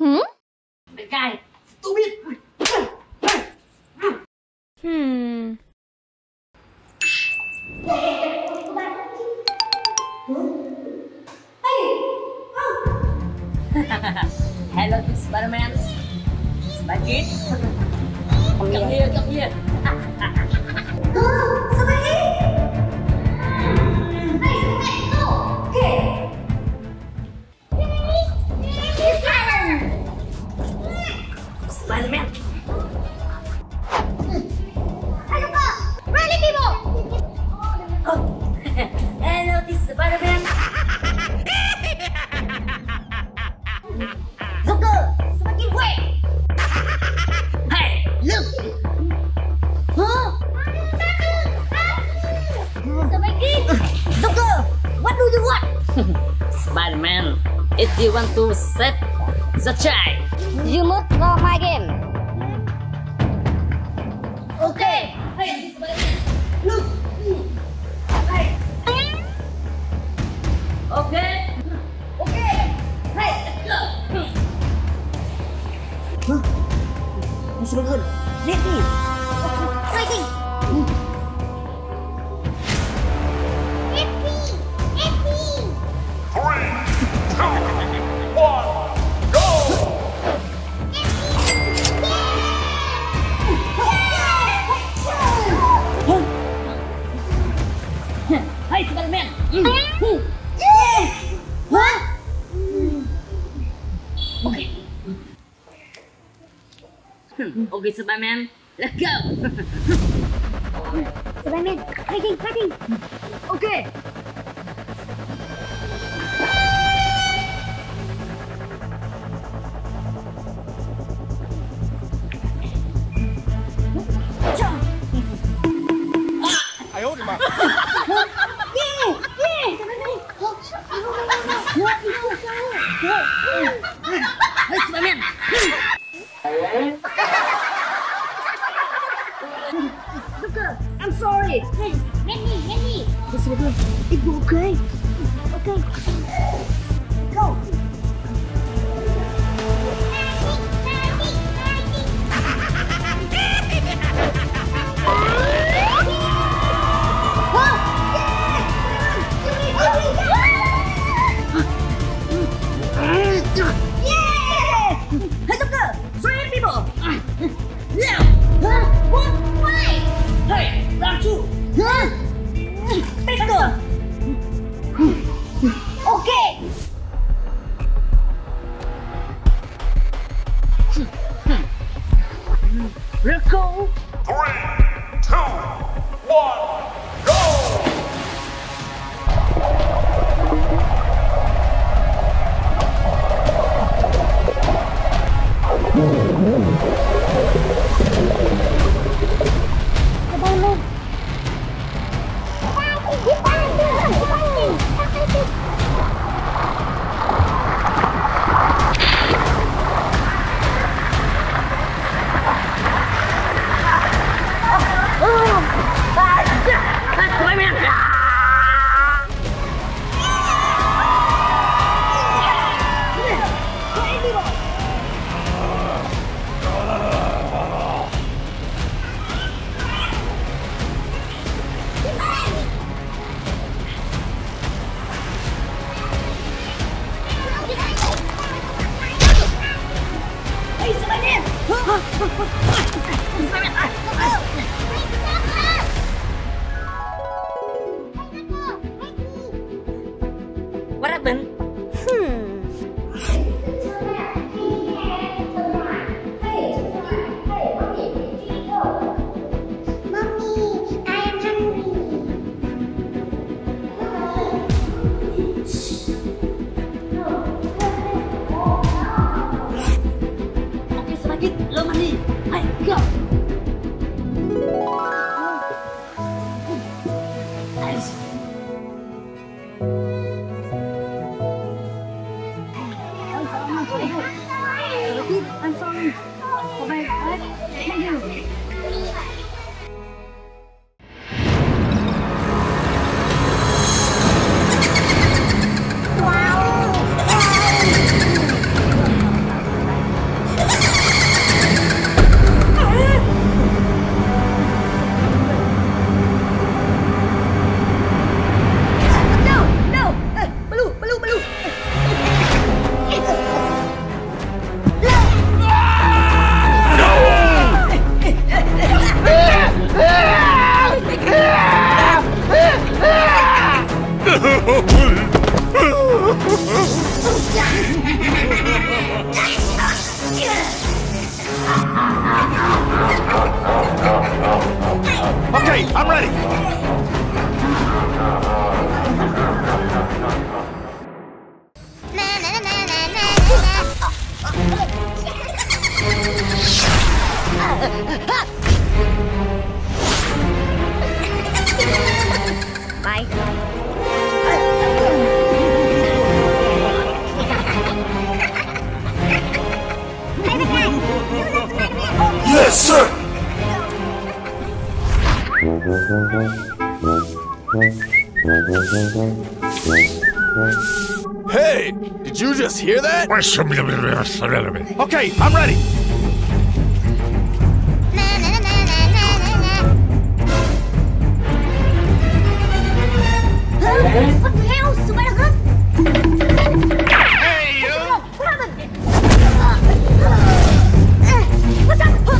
The guy. Stupid. Hello to Spider-Man. Spider-Man. Come here. Oh, Spider-Man. Hey, go. Okay. Spider-Man. Rally people. Oh. Hello to Spider-Man. Spider-Man, if you want to save the child, you must go my game. Okay. Hey, look. Hey. Okay. Hey, go. Huh? Good. Let me. Fighting. Okay, Spider-Man, let's go! Spider-Man, fighting! Okay! I'm sorry. Hey, let me. It's okay. Okay. Go. Let's go! 3, 2, 1, go! What happened? I'm sorry. Thank you. Wow. Did you just hear that? Okay, I'm ready. What the hell? Hey, you! What's up?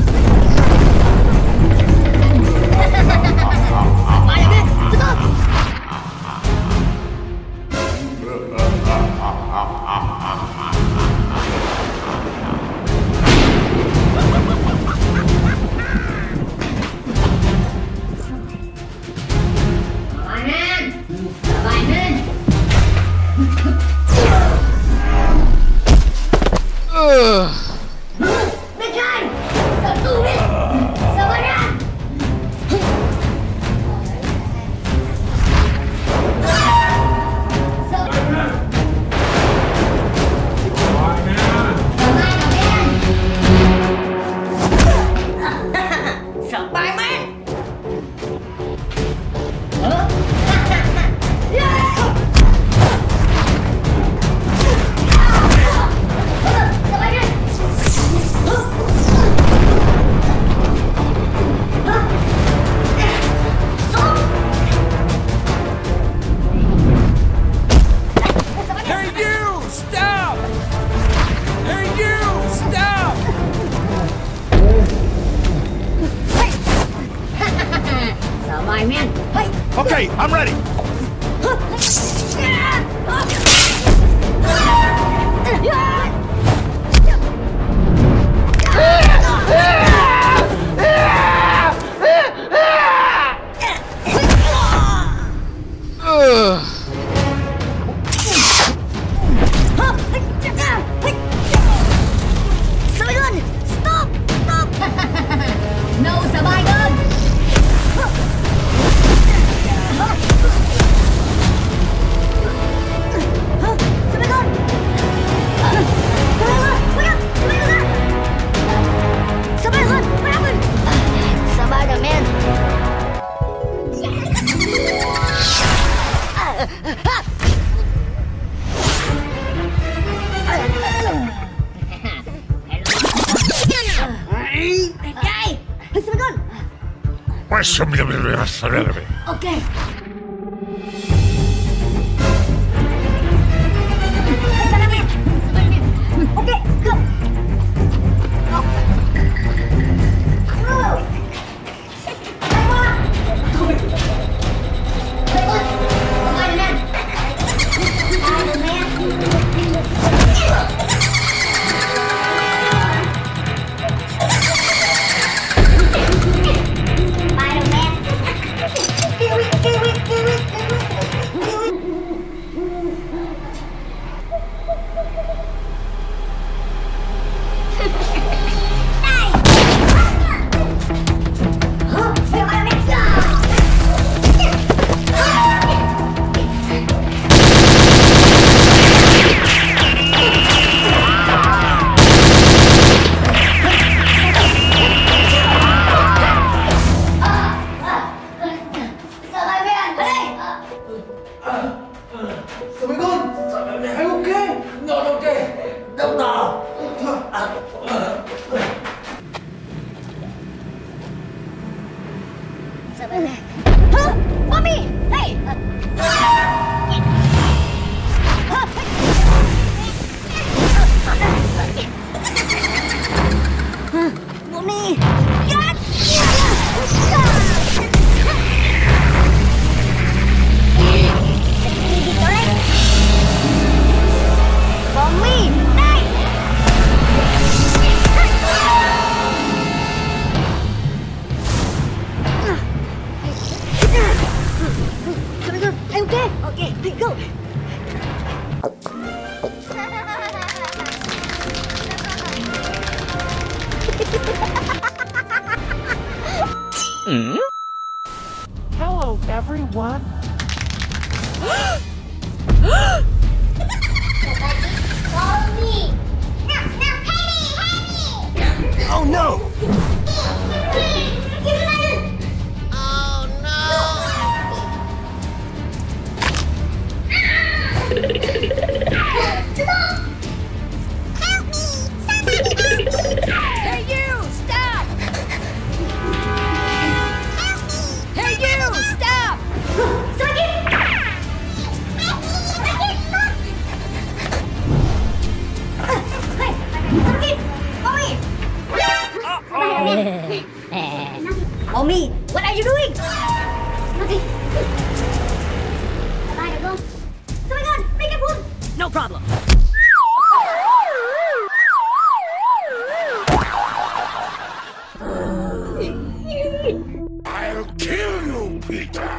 Okay. Stop! Mommy, what are you doing? Nothing. Bye, go. Oh my God, make it food. No problem. I'll kill you, Peter.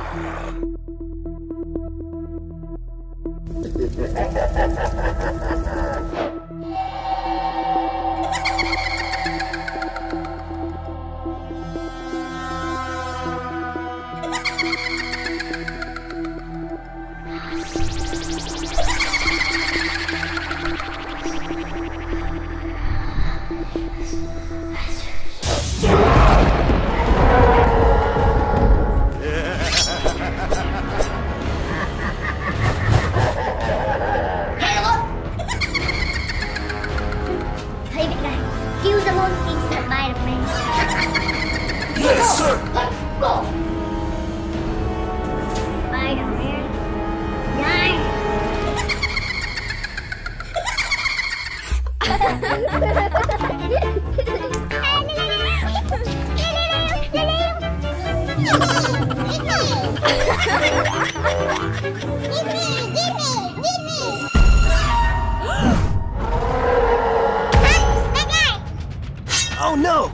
Oh no!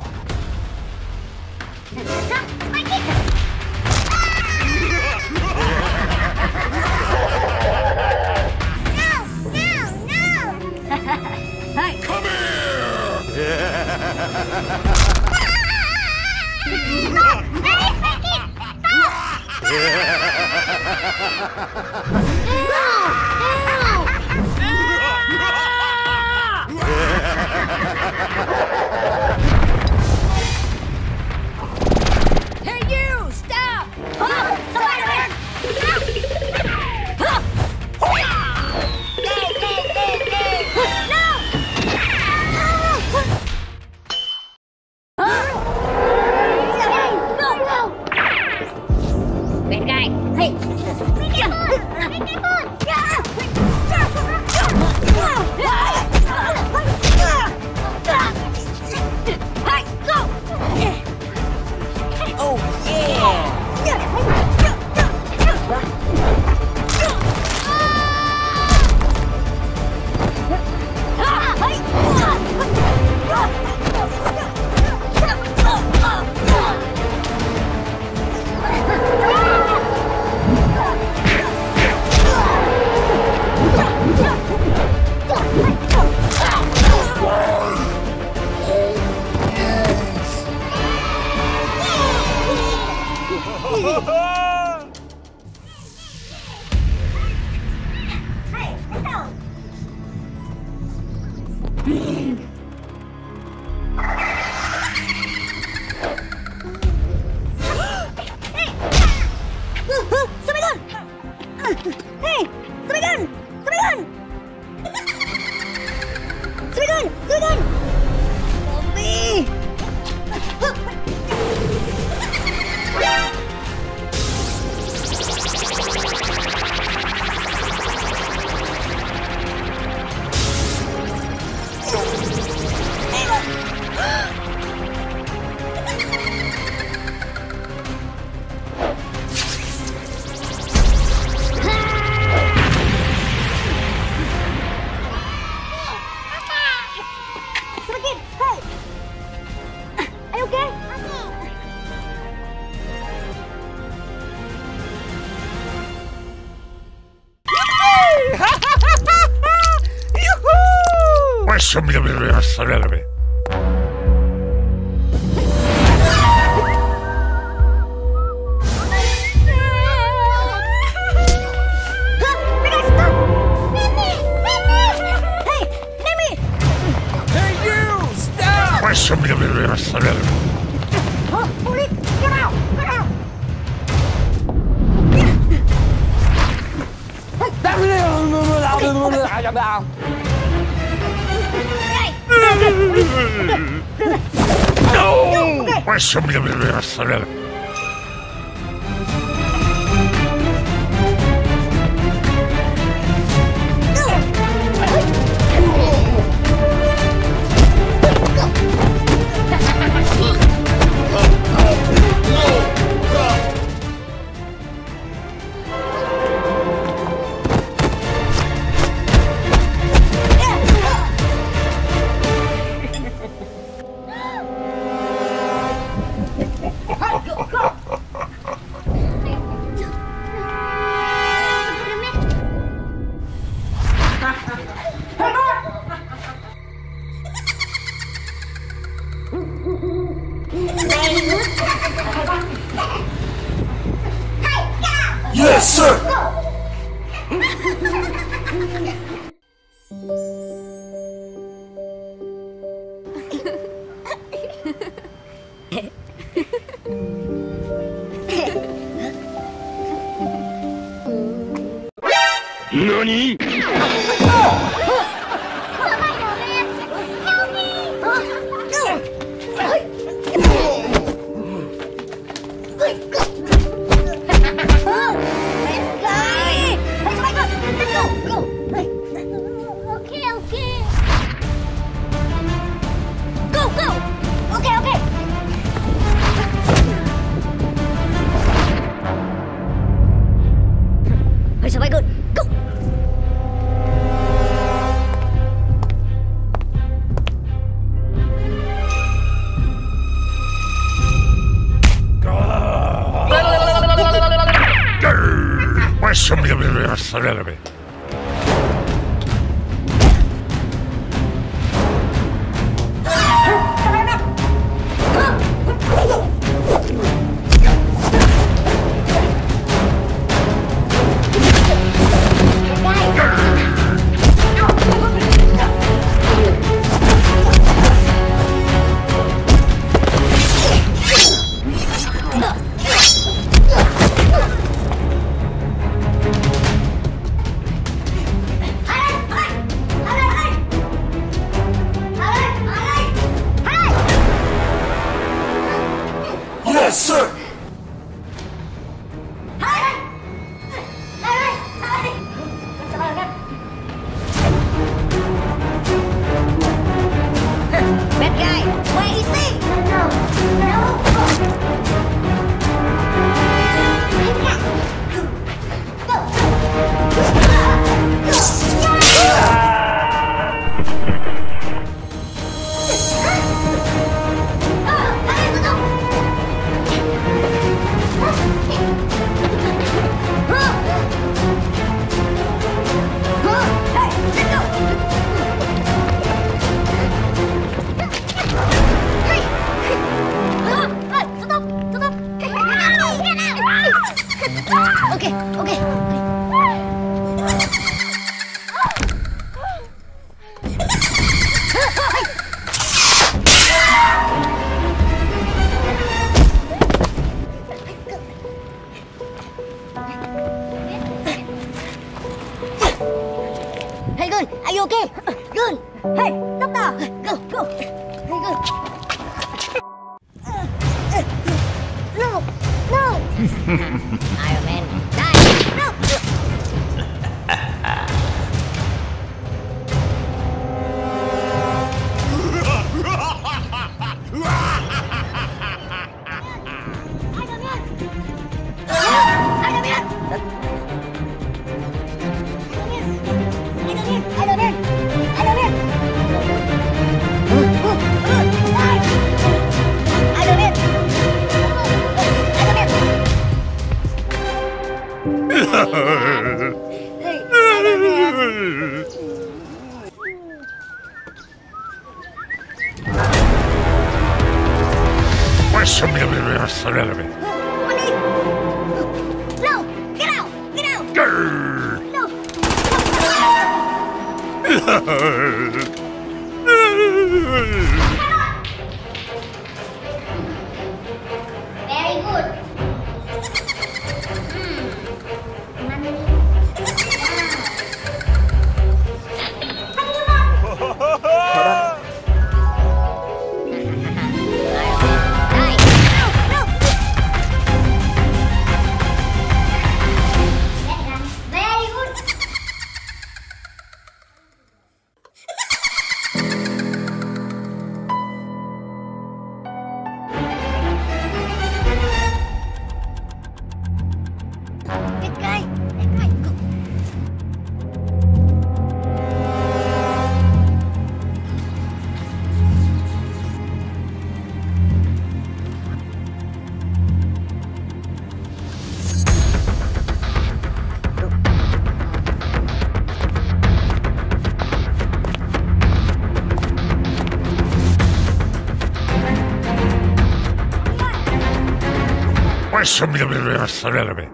Yes, sir! NANI?! Somebody,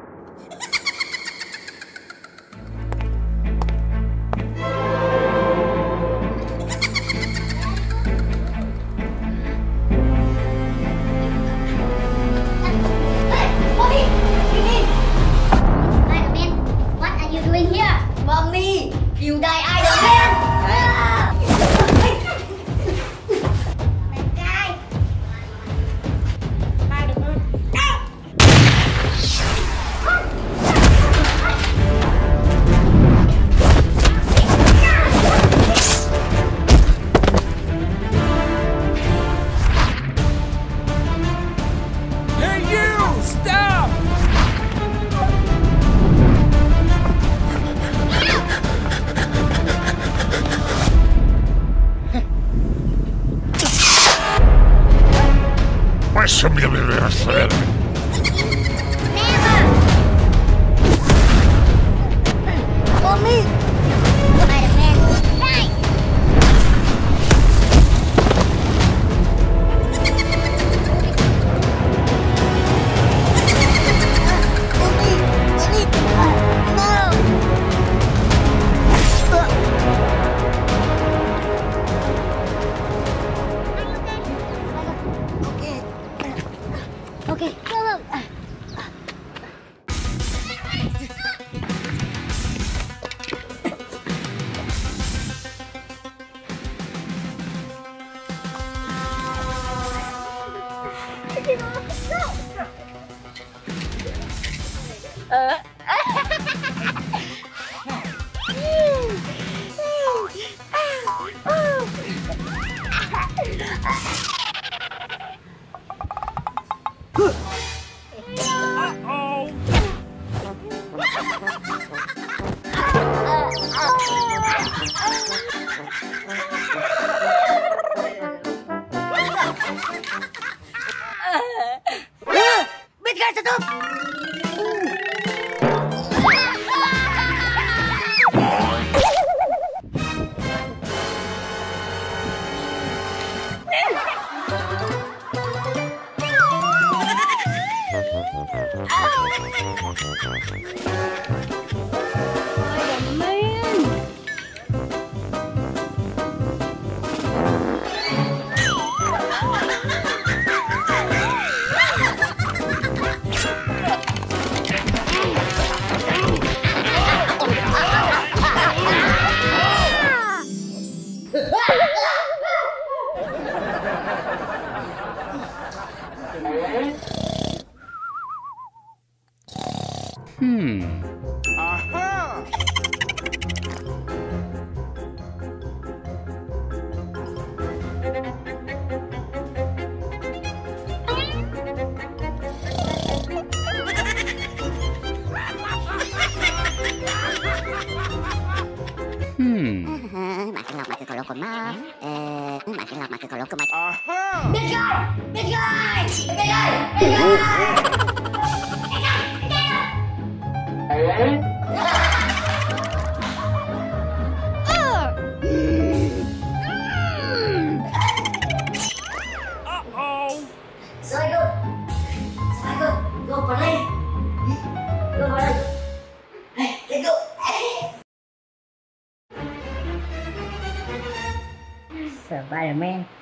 Spider-Man.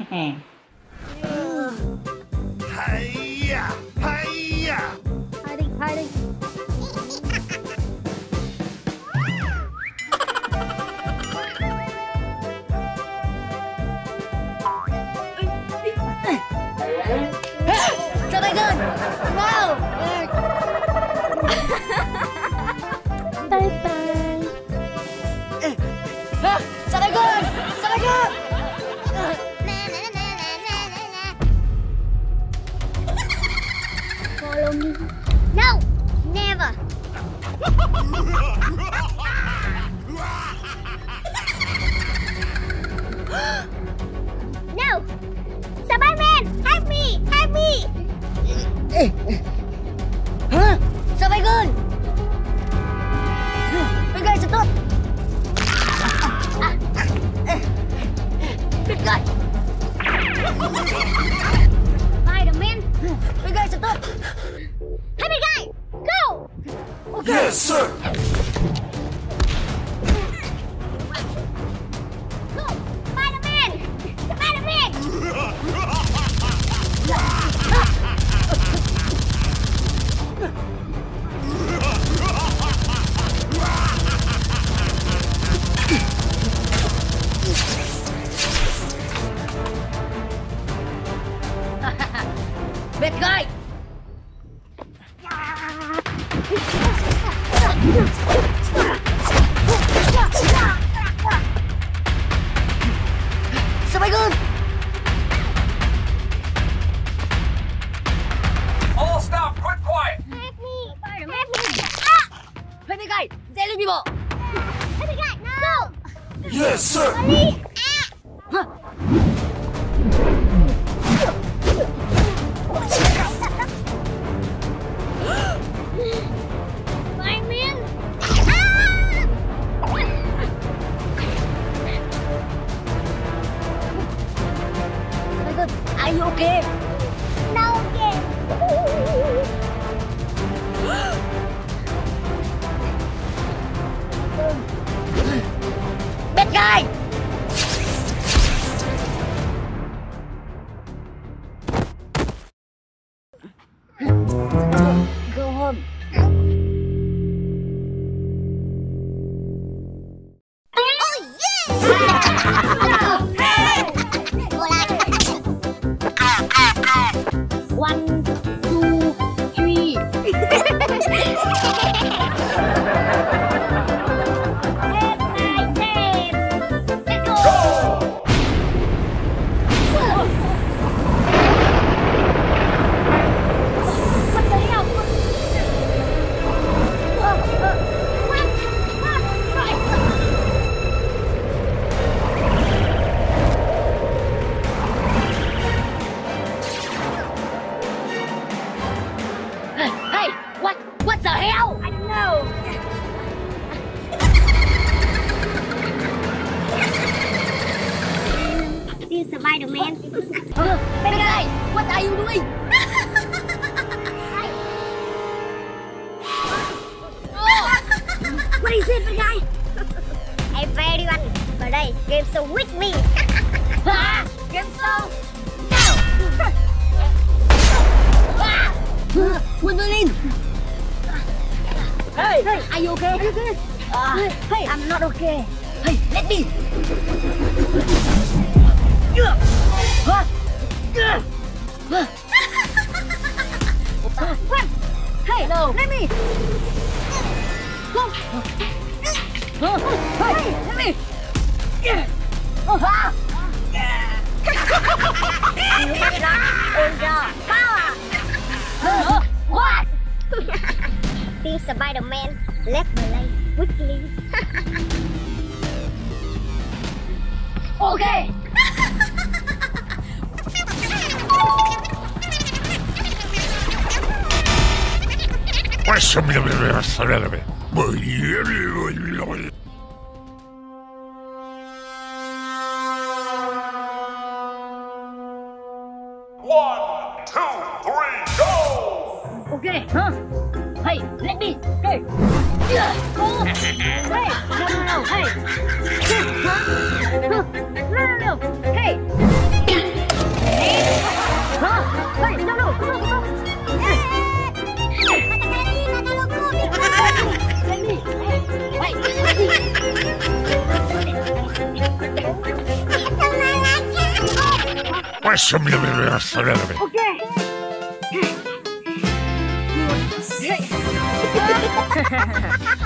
Hiya! Hiya! Hiding, hiding. Dragon! Wow! Bye-bye. Dragon! Dragon! No! Never! No! Spider-Man! Help me! Help me! Huh? Spider-Man! Big guy, stop! Big guy! Spider-Man! Big guy, stop! Happy guy, go! Okay. Yes, sir! Go! Spider-Man! Spider-Man! Bad guy! Are you okay? Now okay. Bad guy! Go home. Oh yeah! What the hell? I don't know. This is Spider-Man. Bad guy, what are you doing? Oh. What is it, bad guy? Hey, everyone, but hey, game show with me. Game show. No. Gwendolyn. Hey, hey, are you okay? Are you okay? Hey, I'm not okay. Hey, let me. Hey, no. Let me. Hey, let me. What? Team Spider-Man, let's play quickly. Okay. One, two, three, go. Okay, huh? Hey, let me. Hey. Oh. Hey. No, no, no. Hey. No, no, no. Hey. Huh? Hey, no, no. No, no. Let me. Wait. Okay.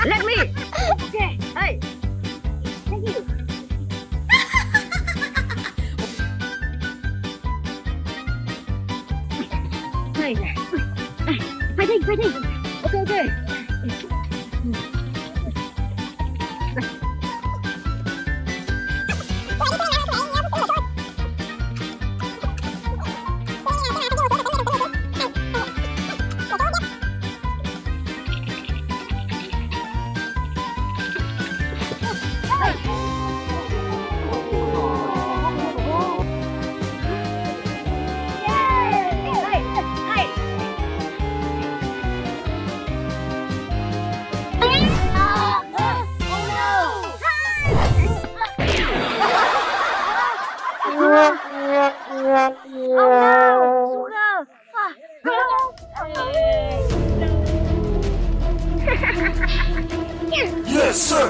Let me. Okay. Hey. Thank you. Hey. Fighting. Okay. Yes, sir.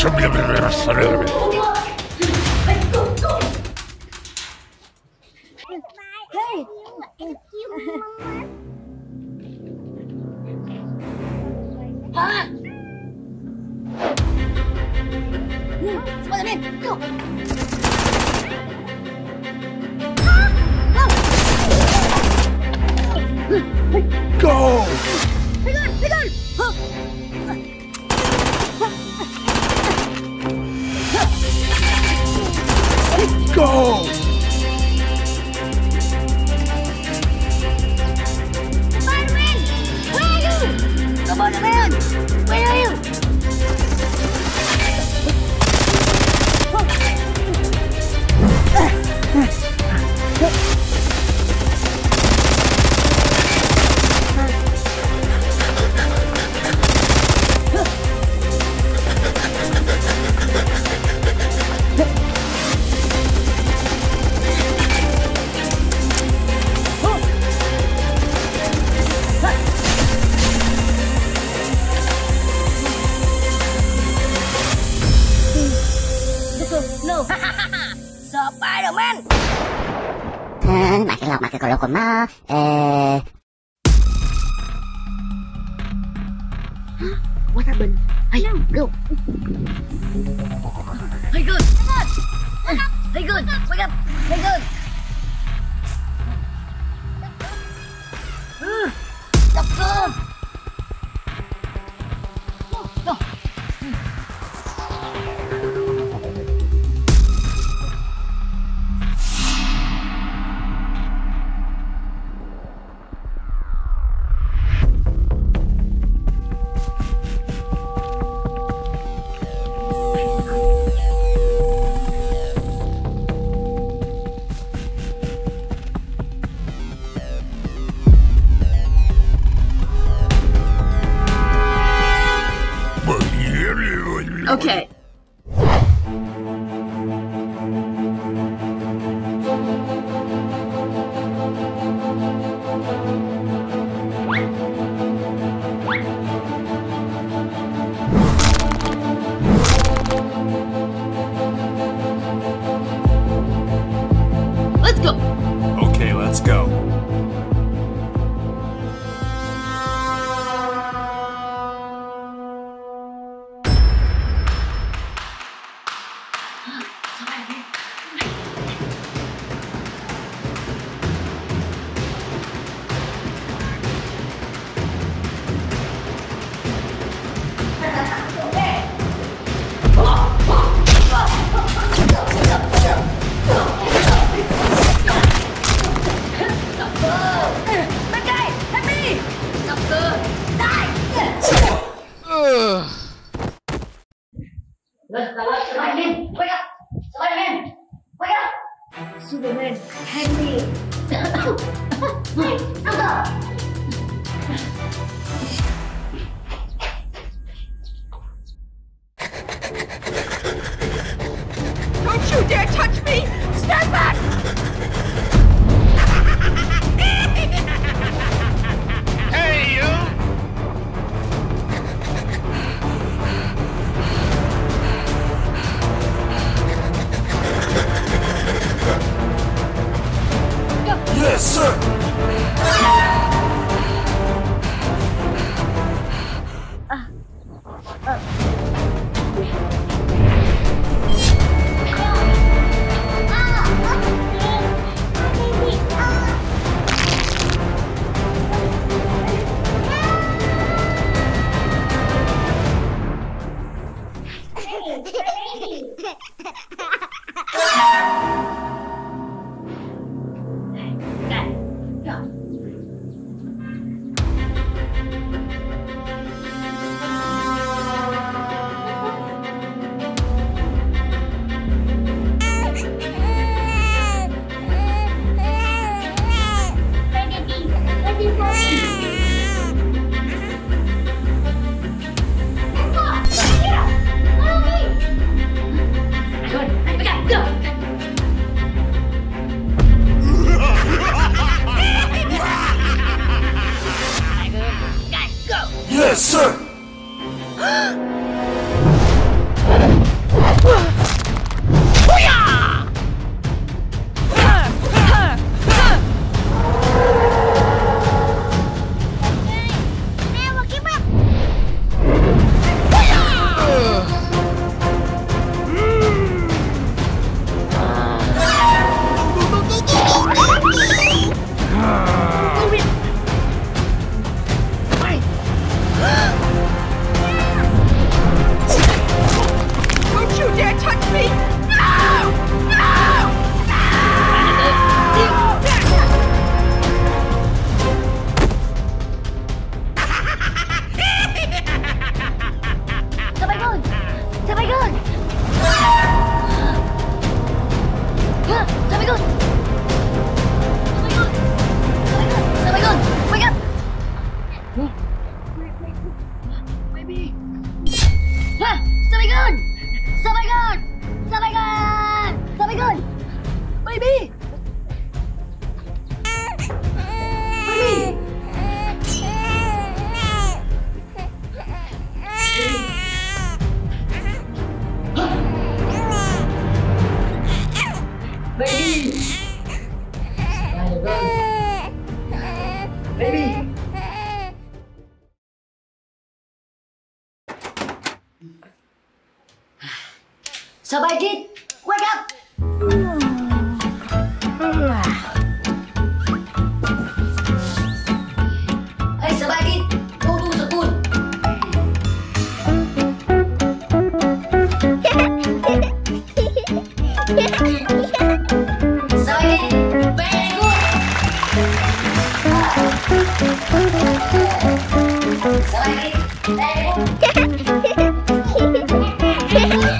Spider-Man, go! What happened? Hey, go! Hey, good! Wake up! Hey, good! Wake up! Hey, good! Go! Okay. Wake up! Spider-Man! Wake up! Superman, hang me! Wait, don't you dare touch me! Stand back! Yes, sir! Yes, sir! Sabai kid, wake up! Hey Sabai kid, go to school! Sabai kid, very good! Sabai kid, very good!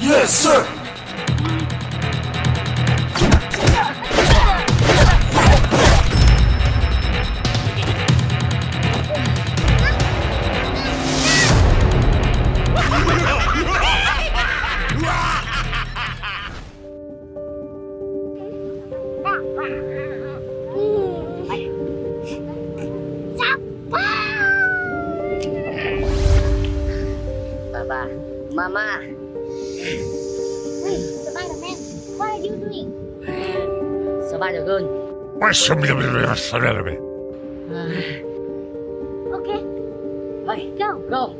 Yes, sir! Mama! Wait, Spider-Man, what are you doing? Spider-Man. Okay. Okay, go. Go!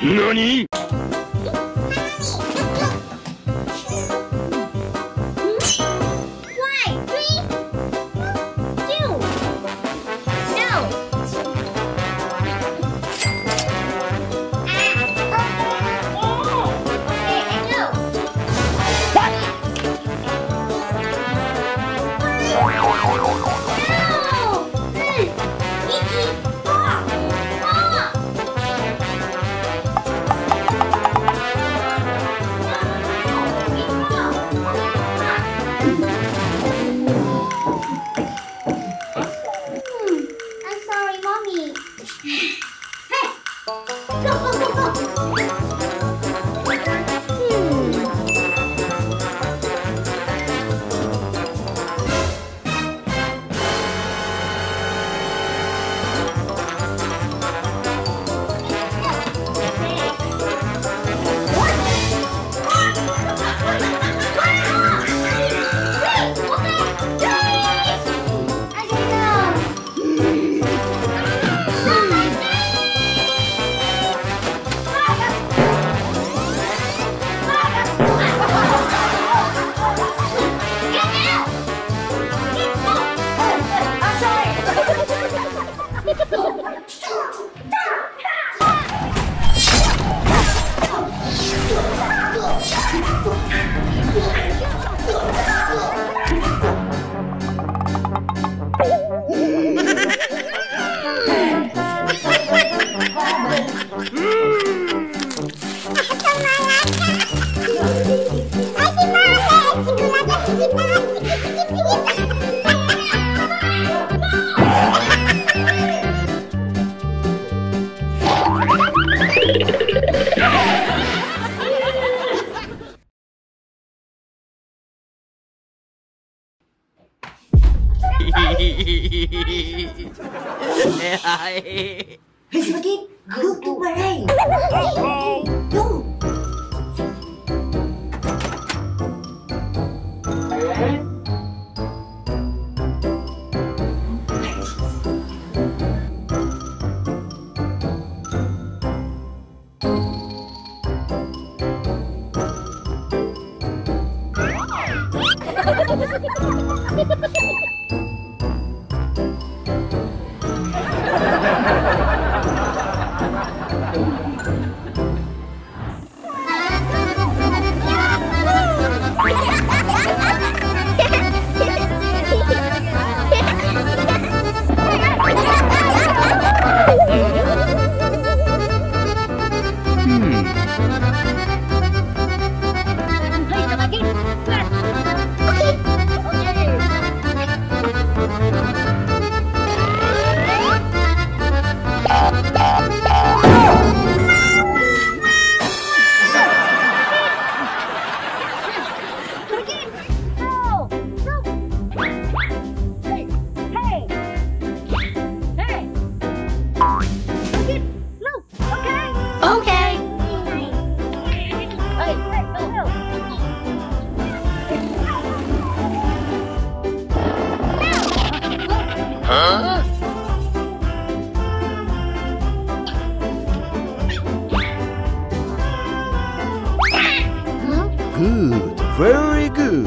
NANI?! Hey, Smokey, go to Baray. Go. Very good.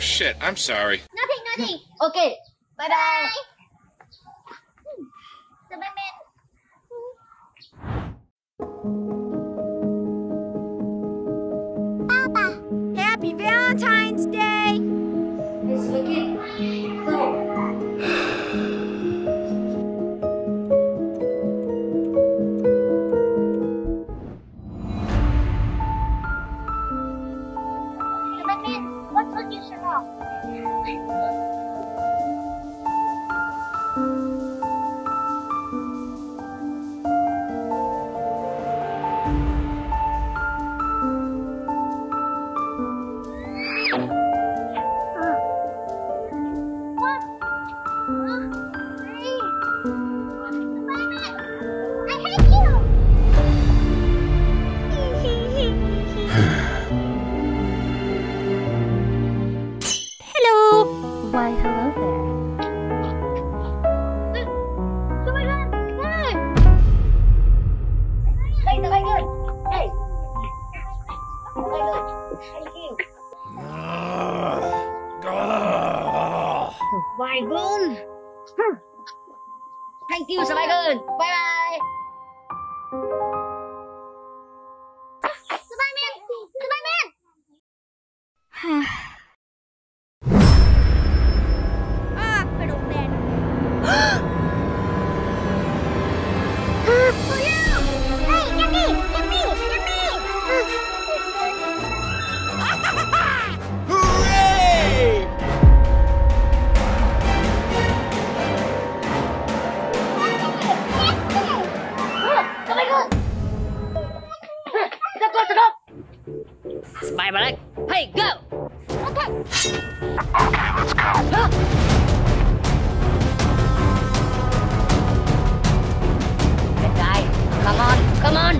Shit, I'm sorry. Nothing. Okay, bye-bye. Thank you so much. Bye bye. Spider-Man! Spider-Man! Ah, pero man. For you! Hey, get me! Get me! Get me! Spider-Man, hey, go! Okay. Okay, let's go. Huh? Good guy, come on, come on!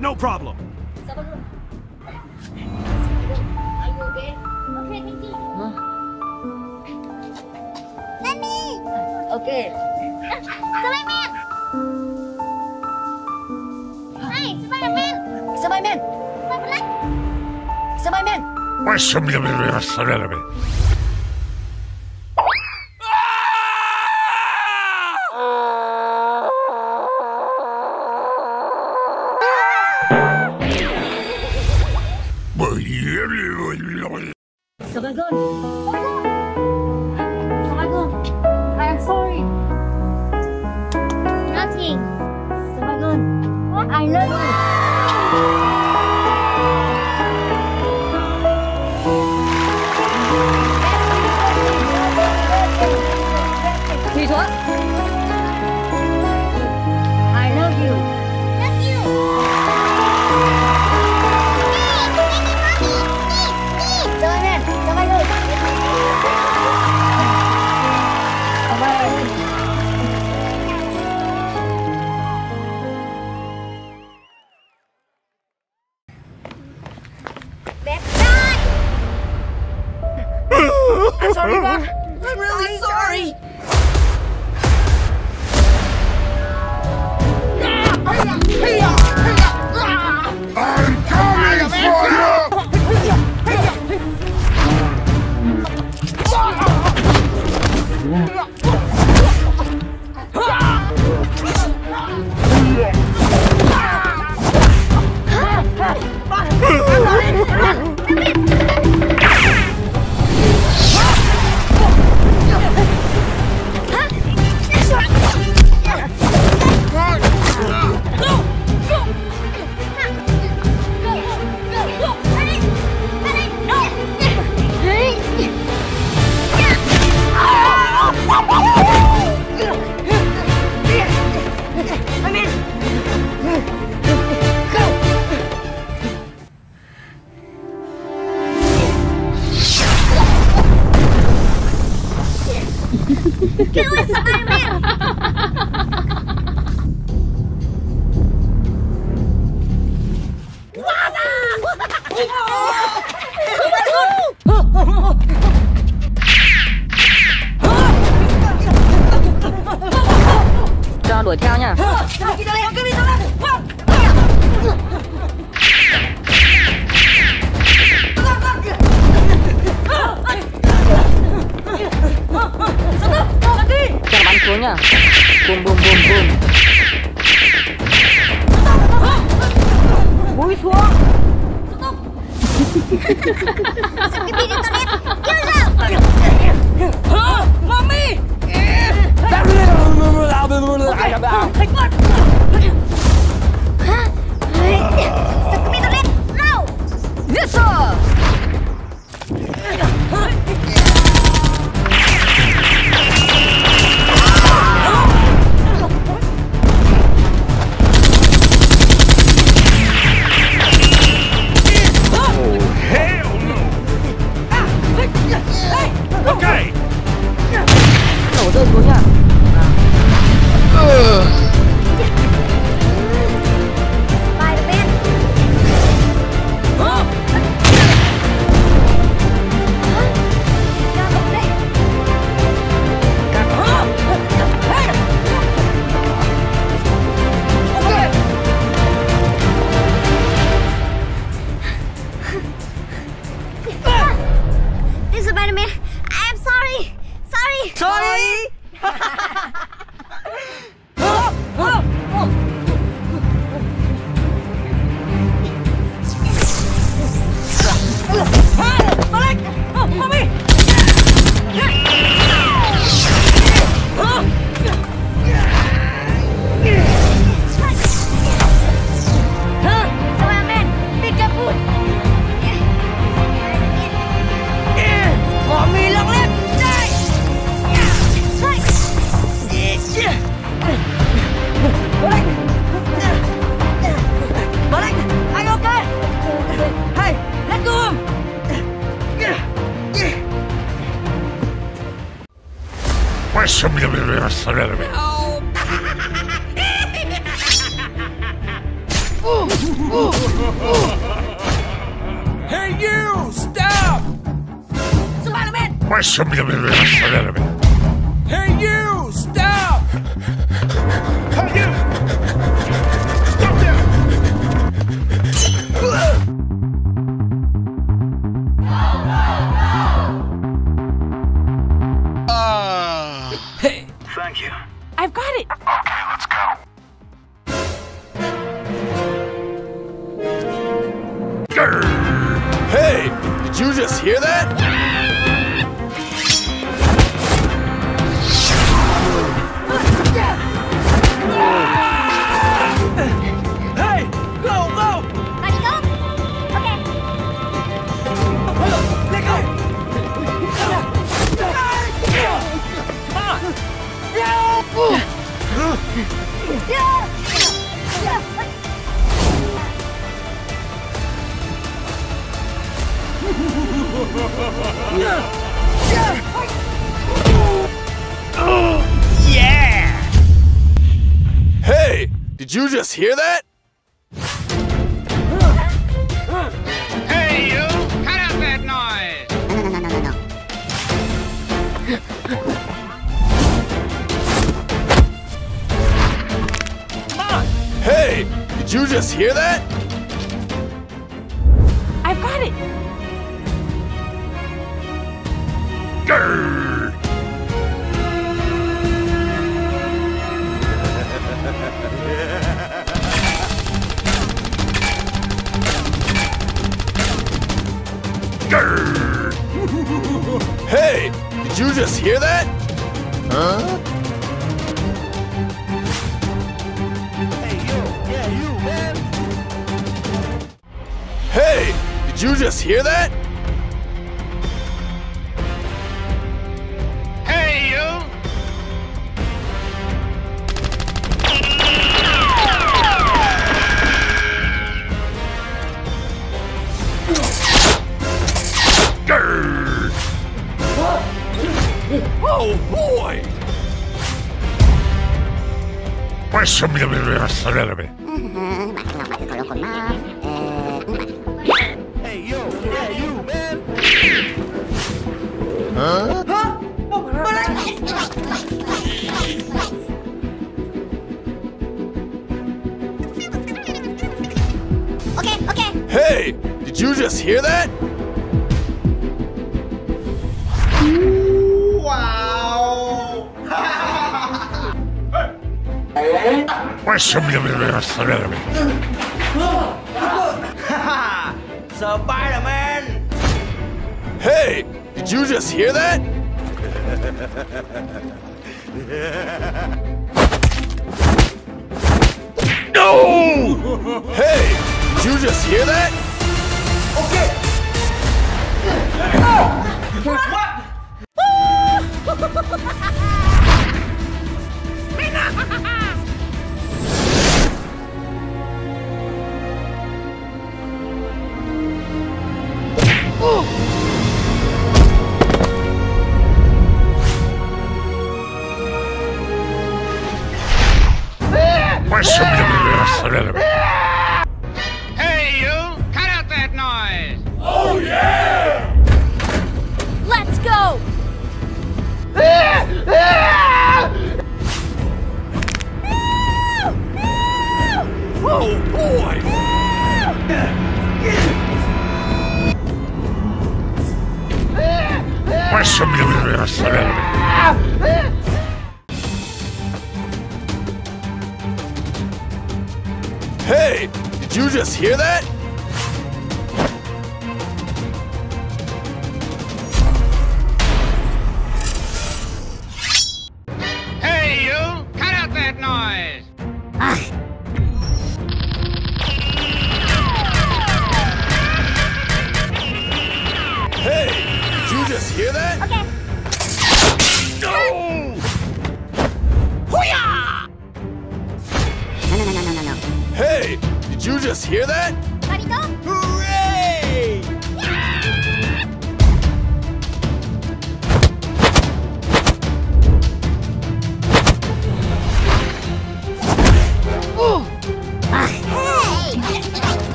No problem. Are you okay? Okay, thank you. Mommy! Okay. Spider-Man! Hi, Spider-Man! Spider-Man! Spider-Man! I'm sorry. Nothing. I love you. I love you. Love you. Sorry, Bob. I'm really sorry. I'm coming for you. Boom, boom, boom, boom. Boy, suara. Stop. Sakit bini tonit. Get out. Hah, mami. Sakit bini tonit. Now. Yes sir. Hey, you! Stop! Spider-Man! Hey, you! Stop! Hey, you! Stop there! Hey! Thank you. I've got it! Okay, let's go. Hey, did you just hear that? Hey, go, go! Let go? Okay. Let go! Come on! Yeah! Yeah! Hey, did you just hear that? Hey, you! Cut out that noise! No. Come on! Hey, did you just hear that? I've got it! Grrr. Grrr. Hey, did you just hear that? Huh? Hey, you! Yeah, you, man! Hey, did you just hear that? Oh boy! Hey yo, yeah you man! Huh? Huh? Oh, Hey, did you just hear that? Wow! Spider-Man! Hey, did you just hear that? No! Hey! Did you just hear that? Okay. Hey, did you just hear that? Hey, you! Cut out that noise! Hey, did you just hear that? Okay. No! Hoo-yah! No. Hey, did you just hear that? Marito? Hooray! Yeah.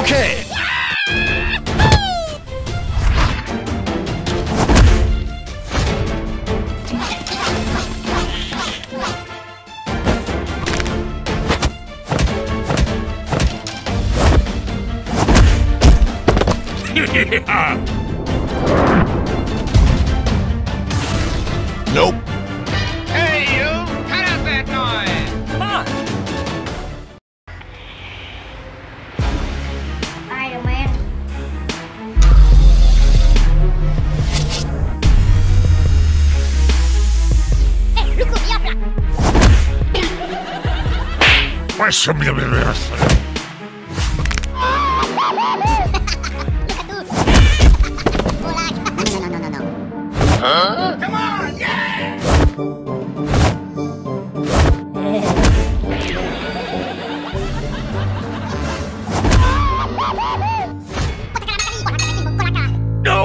Okay. Nope. Hey, you! Cut out that noise! Come on! Spider-Man. Hey, look at Diabla! Why should we be wrestling? Huh? Come on, yeah! No!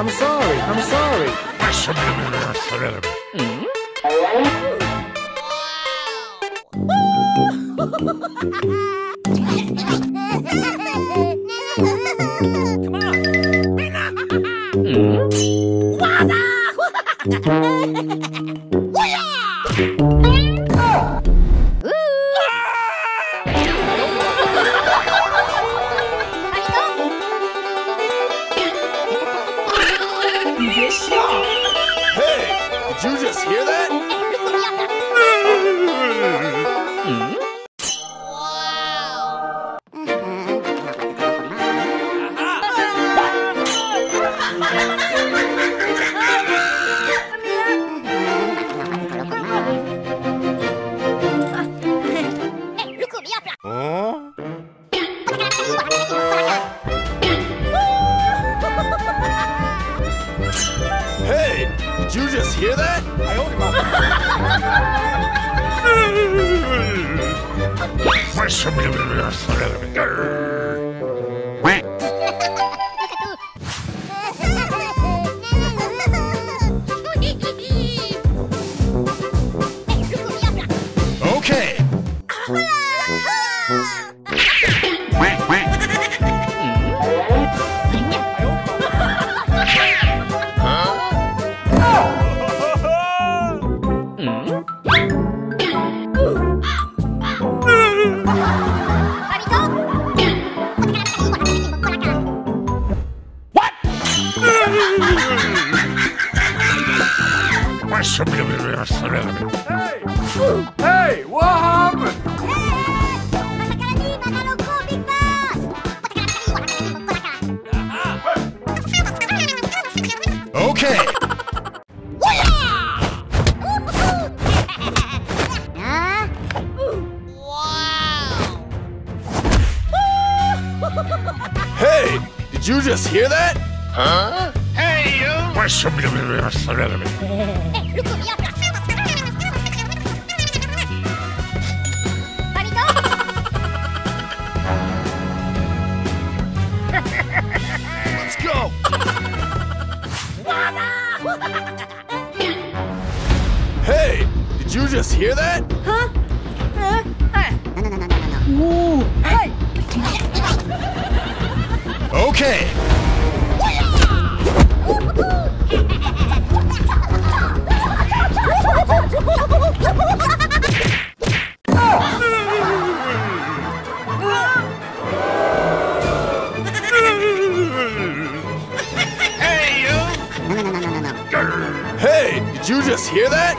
I'm sorry, I'm sorry. Come on. Did you just hear that? Wow! Hey! Did you just hear that? I owe you my. Okay. Hey, what happened? Okay. Hey, did you just hear that? Huh? Hey, you! Let's go! Hey! Did you just hear that? Huh? Ooh. Hey! Okay! Hey, did you just hear that? Hey, did you just hear that?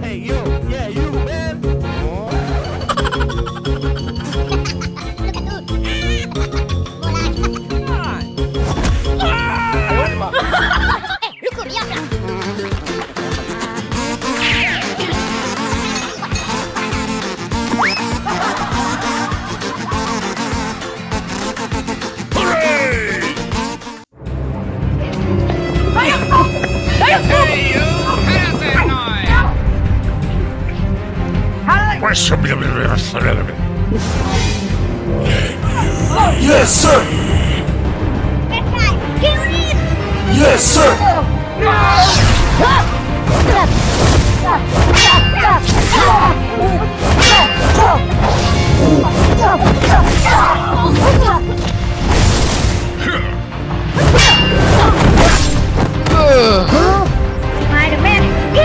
Hey, you! Yeah, you, man! Yes, sir! Yes, sir! Spider-Man, kill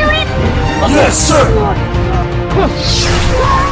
him! Yes, sir! Huh? Okay.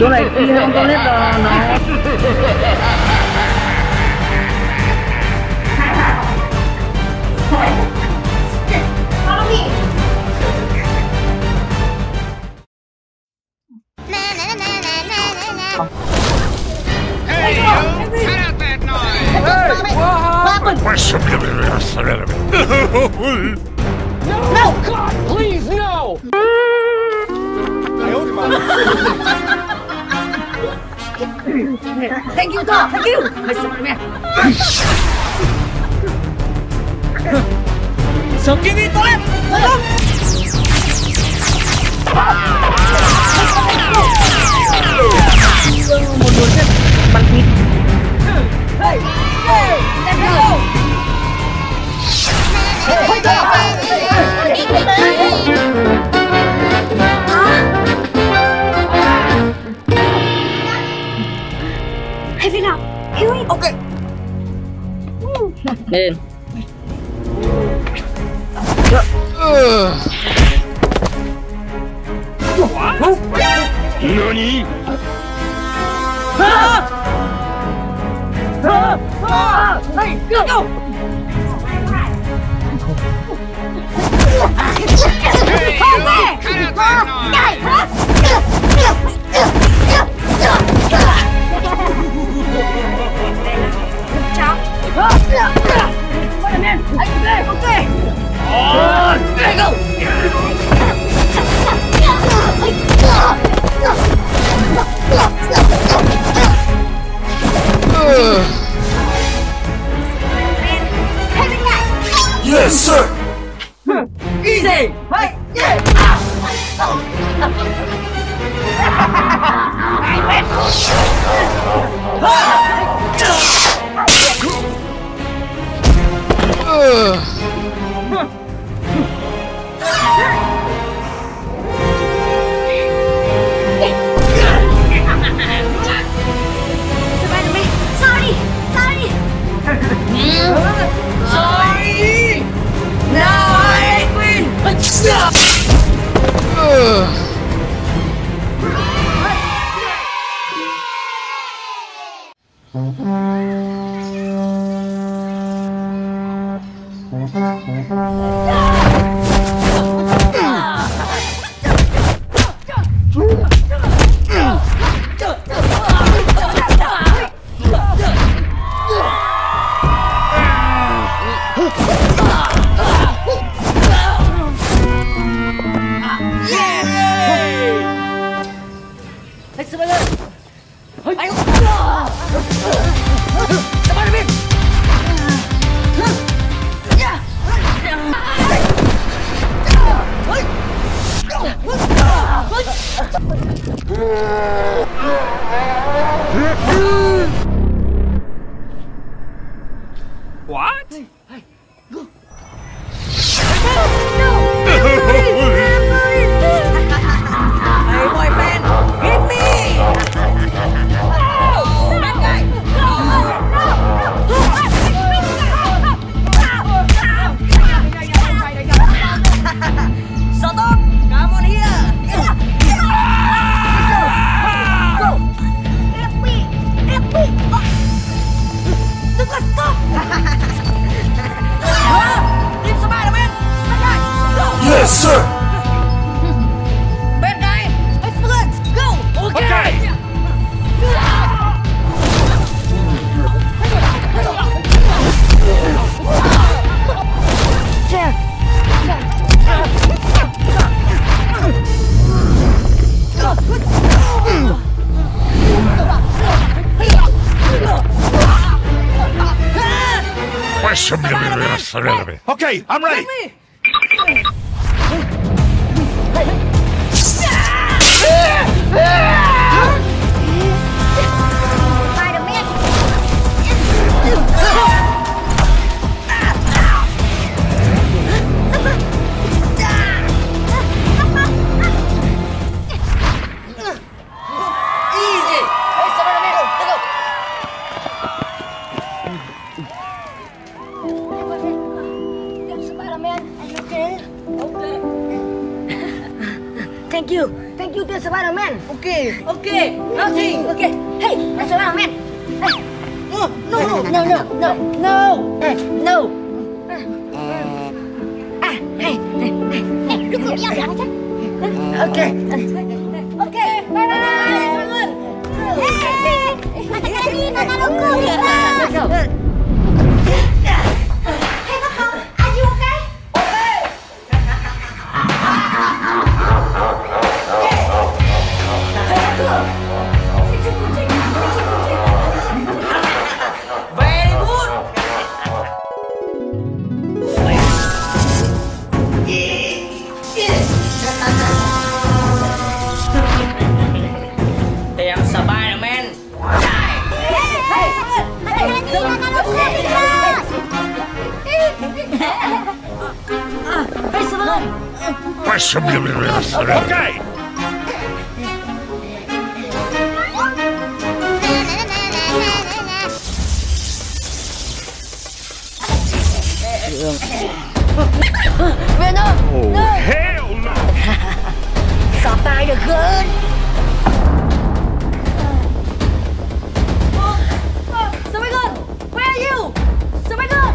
Chỗ này khi không có nét là nó No, God, please, no! Thank you, dog. Thank you, Mr. Batman. So give me the left. Một đôi chân bằng thịt. Hey, hey, let's go. Hey, dog. Okay. Lên. Nani? Hey, go. Spider-Man, I can play, okay! On! There you go! Yes, sir! Easy! Right? Yeah! Spider-Man! Yeah! sir. Bad guy, let's go. Okay. Okay, I'm ready. Spider-Man. Okay. Okay. Nothing. Okay. Hey, Spider-Man. Hey. No. Hey. Look at me. Okay. Okay. Bye. Hey. Okay. Oh, no. Hell no! Spider-Gun! Spider-Gun! Where are you? Spider-Gun!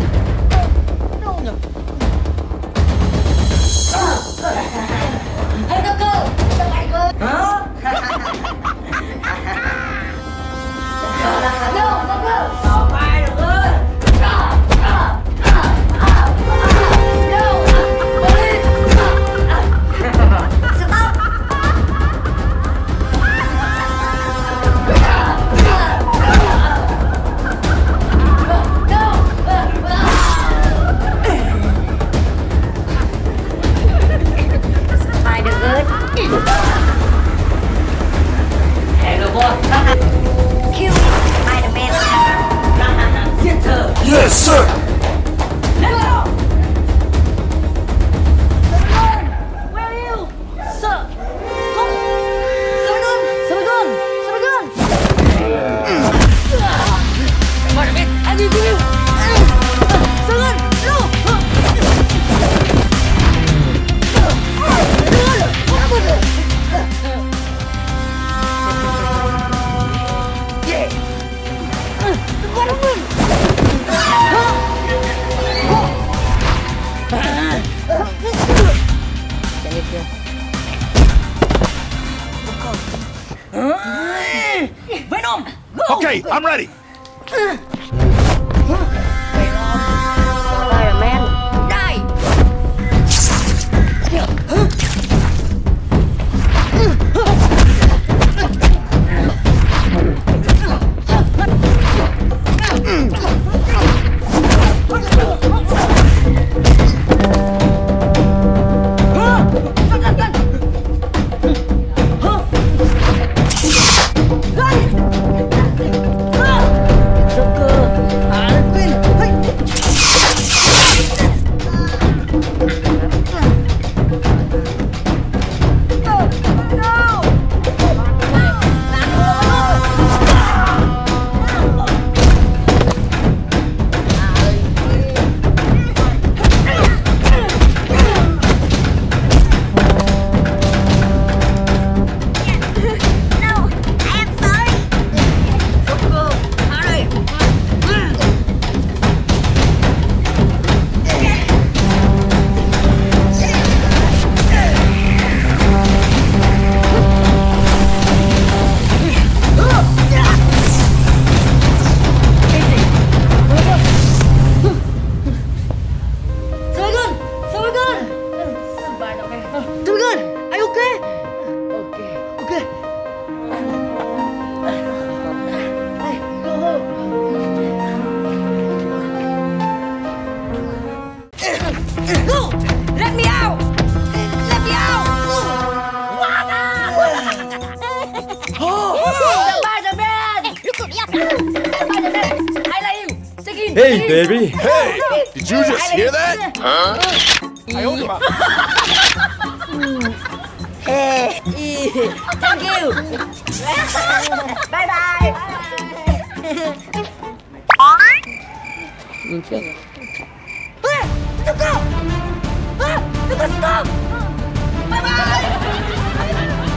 No. Hey, go! Spider-Gun! Huh? No, go! Yes, sir! Hello! Spider-Man! Where are you? Sir! Spider-Man! Spider-Man! I need you! Spider-Man! No! Yeah! Spider-Man! Venom, go! Okay, I'm ready. Spider-Man, die! So good. Hey, baby. Hey, did you just hear that? Huh? I owe you. Thank you. Bye-bye. Stop! Bye-bye!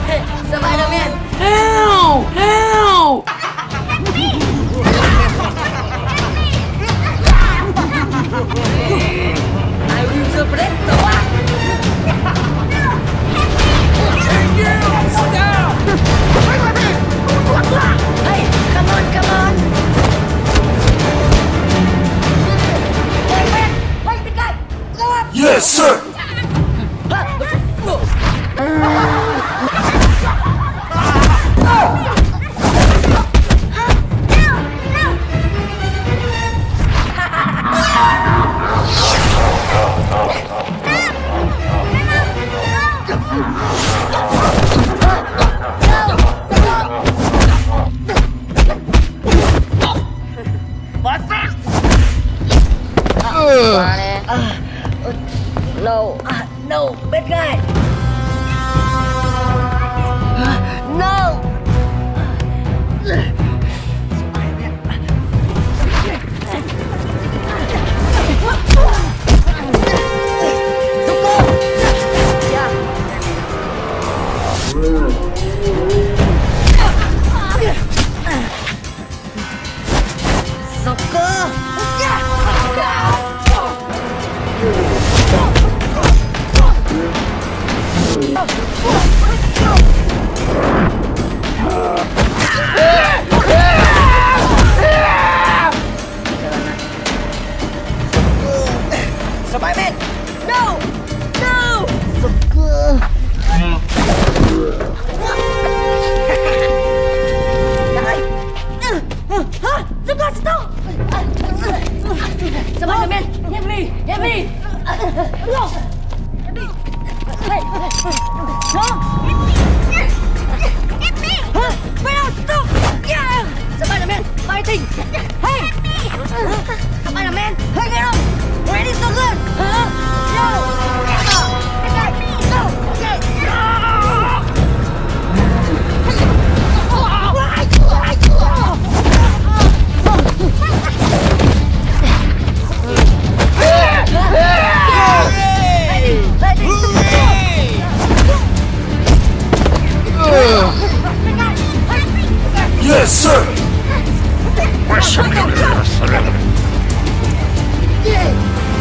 Hey, Spider-Man! Help! Help! I will separate the one! You! Stop! Hey, come on, come on! Wait, the guy! Go up! Yes, sir! No, bad guy! No! Spider-Man! No! No! Stop! Spider-Man! Hit me! Hit me! No! Hit me! Hey! No! Hit me! Huh? Stop! Yeah! Spider-Man! Fighting! Hey! Spider-Man! Hang it up! Ready to go! Huh? No! Never! Attack me! No! Okay! No! Yes, sir! We're shooting this! Spider-Man! Yeah! Yes,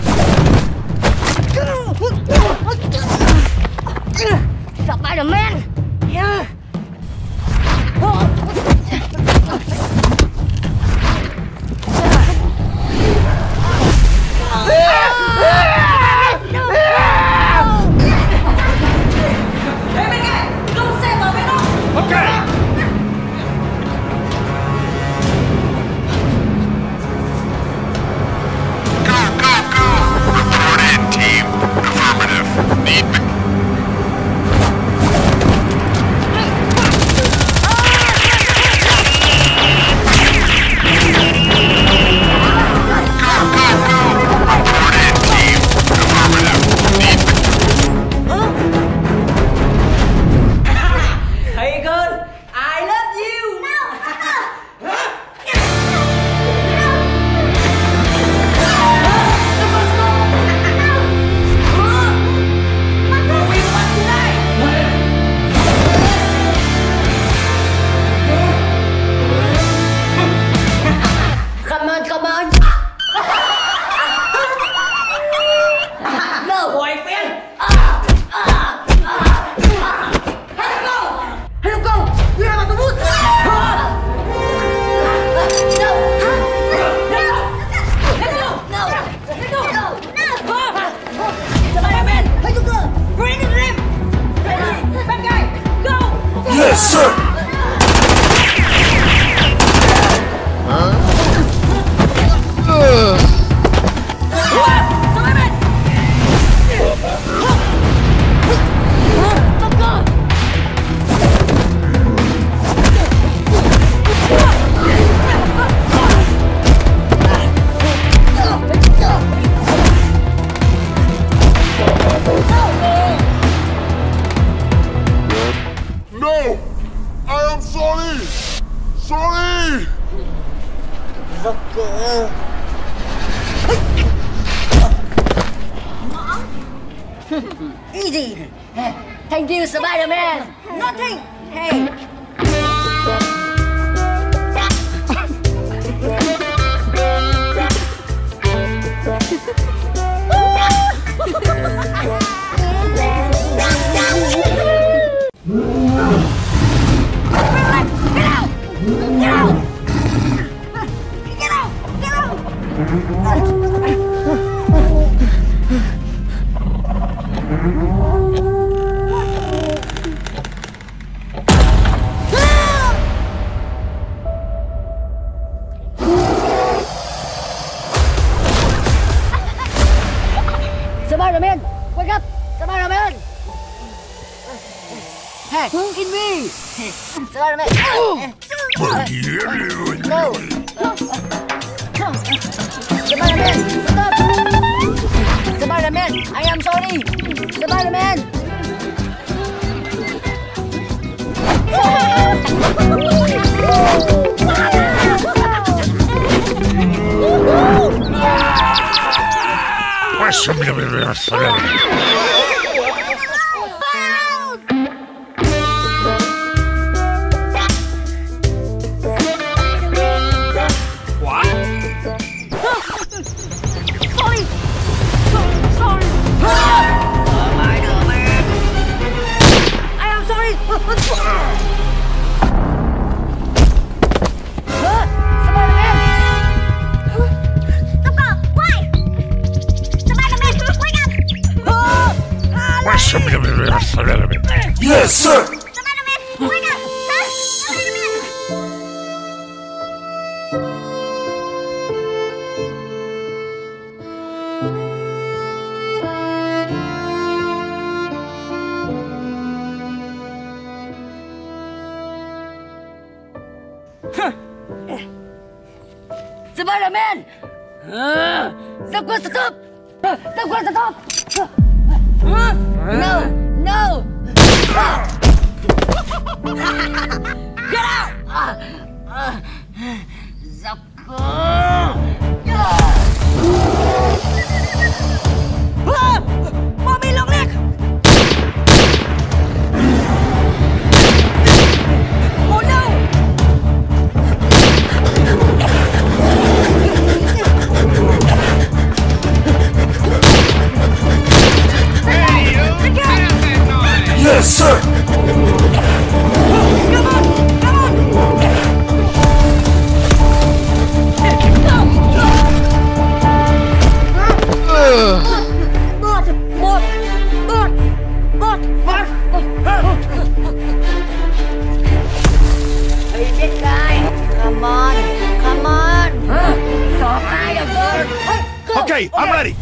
sir! Huh? Spider-Man! Easy. Thank you, Spider-Man. Nothing. Hey. Spider-Man, wake up! Spider-Man! Hey, in me! Spider-Man! No! Spider-Man, stop! Spider-Man, I am sorry! Spider-Man! Yes, sir! Spider-Man! Wake up! Spider-Man! Spider-Man! Stop! No! Get out! Mommy, look back! Oh no! Yes, sir! Okay, I'm ready.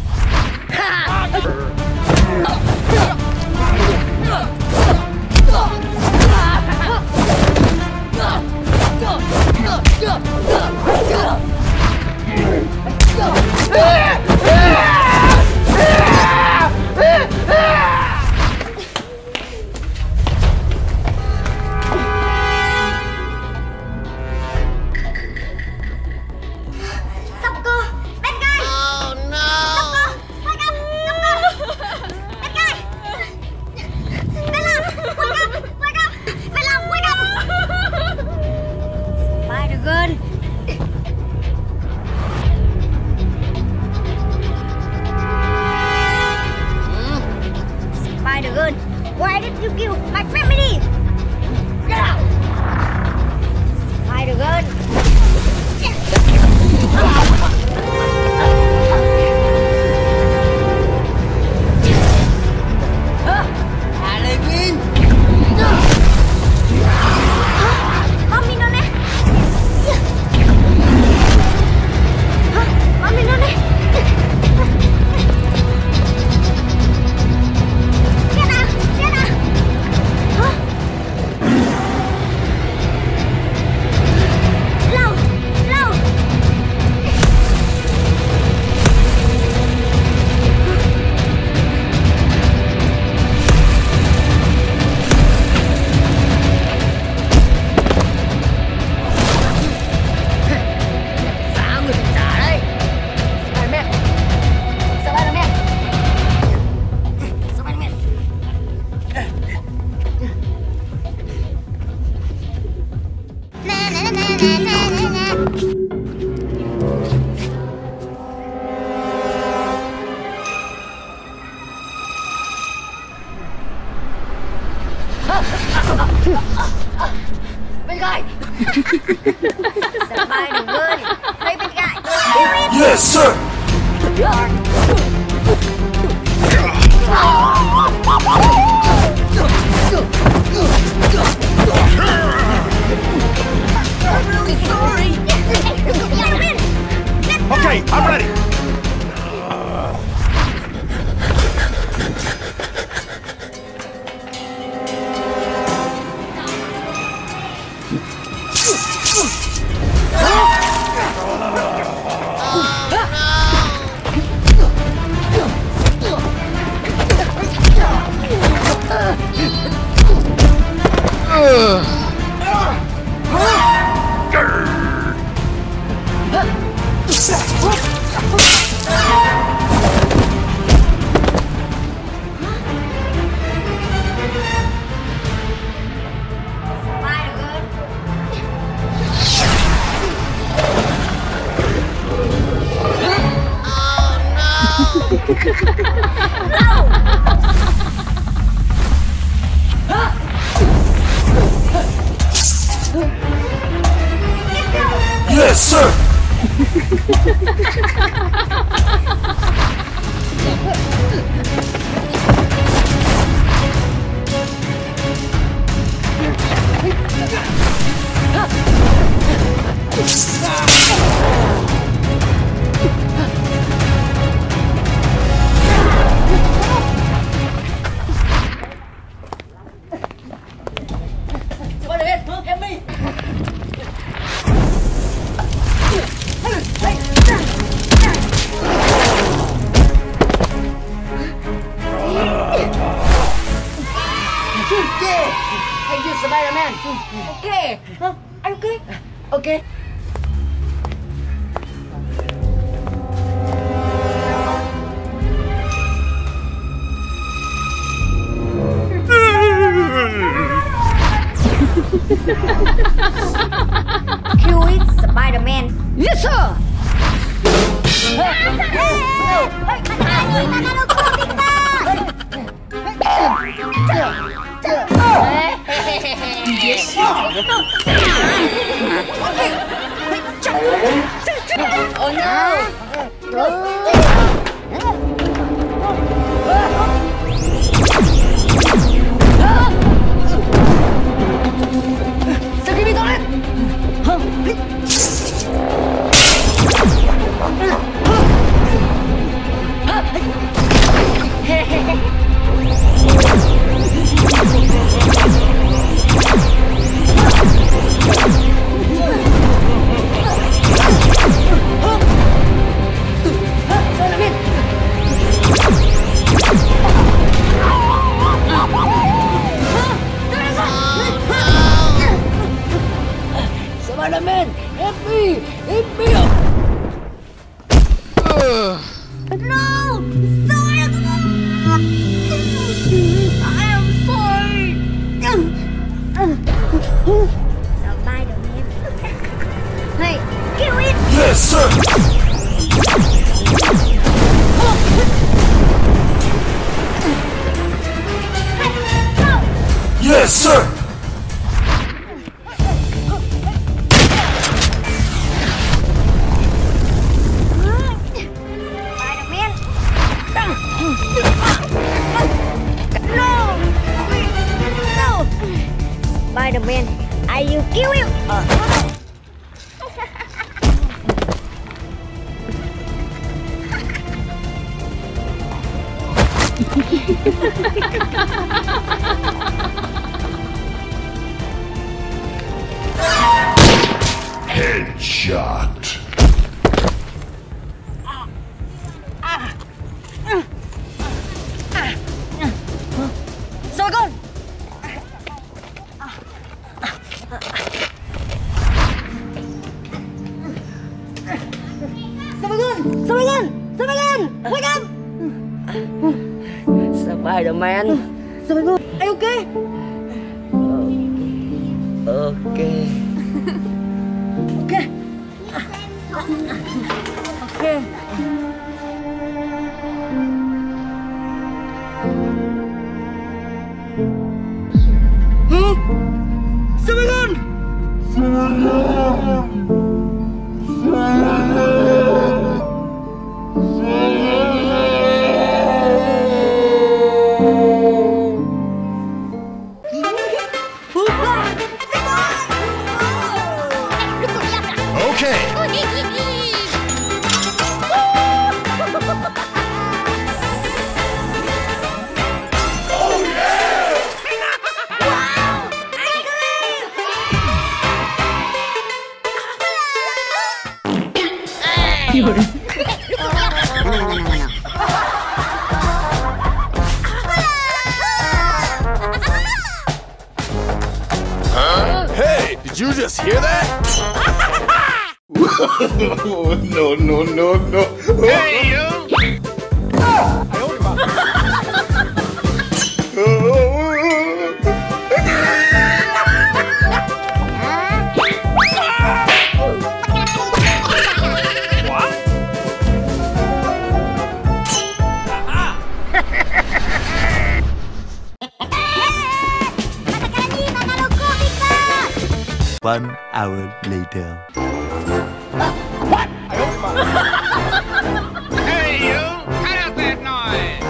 Why did you kill my family? Get out! Spider-Man! Halloween! Mommy, no! Mommy, no! guy. Raping the guy. Yes, sir. I'm really sorry. Okay, I'm ready. Yes, sir. Okay, thank you, Spider-Man. Okay, huh? Are you okay? Okay. Kill it, Spider-Man. Yes, sir. Yes. Oh no! Spider-Man, hit me up! No! I am sorry! Spider-Man. Hey, kill it! Yes, sir! Yes, sir! Spider-Man, I will kill you! Headshot! Spider-Man. Are you okay? Okay. Okay. Okay. Huh? Spider-Man! 1 hour later. What? Hey, you! Cut out that noise!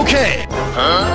Okay! Huh?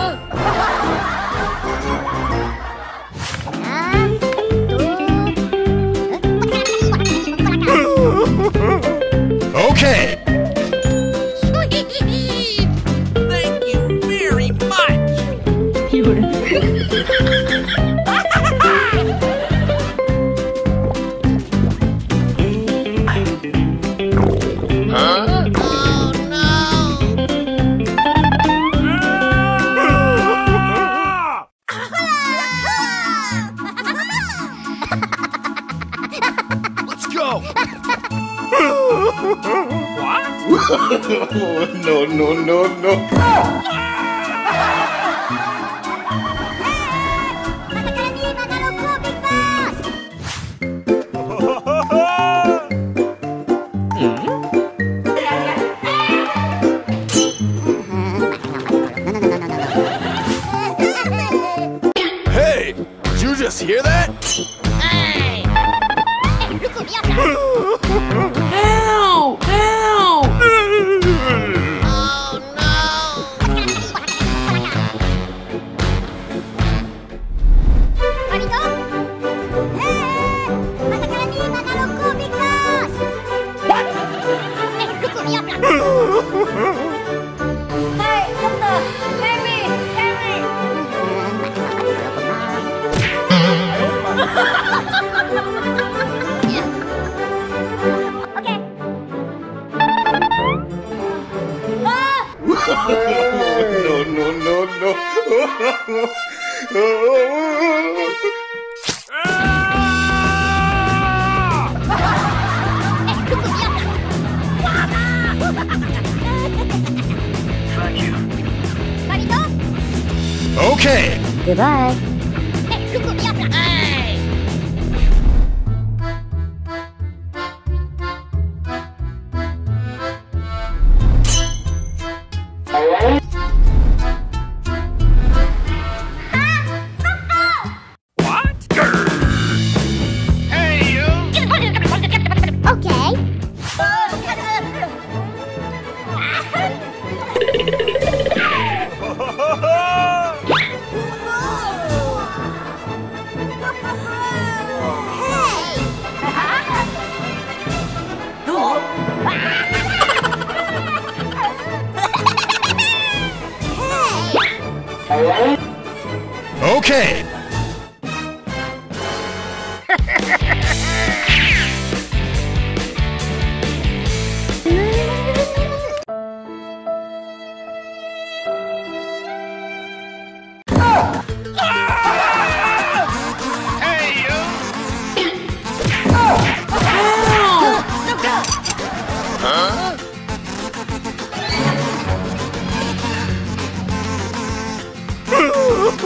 Okay. Goodbye.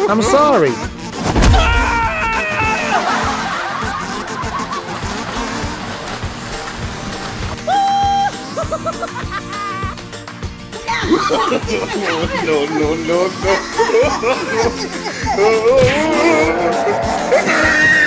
I'm sorry. No.